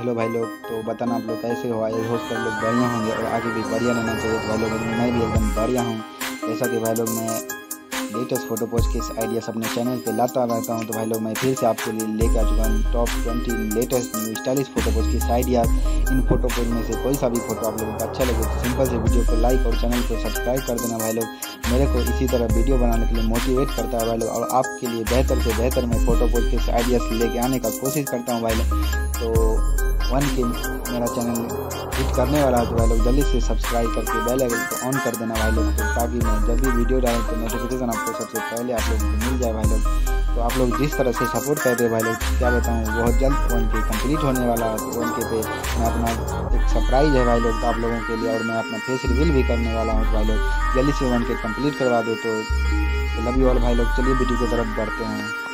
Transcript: Hello भाई लोग, तो बताना आप लोग कैसे हो। आई होप सब लोग बढ़िया होंगे और आगे भी बढ़िया लेना चाहिए। तो भाई लोग मैं भी एकदम बढ़िया हूँ। जैसा कि भाई लोग मैं लेटेस्ट फोटो पोस्ट के इस आइडियास अपने चैनल पे लाता रहता हूँ। तो भाई लोग मैं फिर से आपके लिए लेके आ चुका हूँ top 20 latest new stylish photo post के इस आइडियाज। इन फोटो पोस्ट में से कोई सा भी फोटो आप लोगों को अच्छा लगे तो सिंपल से वीडियो को लाइक और चैनल को सब्सक्राइब कर देना। भाई लोग मेरे को इसी तरह वीडियो बनाने के लिए मोटिवेट करता है भाई लोग, और आपके लिए बेहतर से बेहतर मैं फोटो पोस्ट के आइडियाज लेके आने का कोशिश करता हूँ भाई लोग। तो 1K मेरा चैनल हिट करने वाला है तो भाई लोग जल्दी से सब्सक्राइब करके बेल आइकन को ऑन कर देना भाई लोग, तो ताकि मैं जब भी वीडियो डालूँ तो नोटिफिकेशन आपको सबसे पहले आप लोगों को मिल जाए भाई लोग। तो आप लोग जिस तरह से सपोर्ट करते हैं भाई लोग, क्या बताऊँ, बहुत जल्द 1K कंप्लीट होने वाला है। तो 1K पे मैं अपना एक सरप्राइज है भाई लोग तो आप लोगों के लिए, और मैं अपना फेस रिवील भी करने वाला हूँ। तो भाई लोग जल्दी से 1K कंप्लीट करवा दो। तो लव यू ऑल भाई लोग। चलिए वीडियो की तरफ बढ़ते हैं।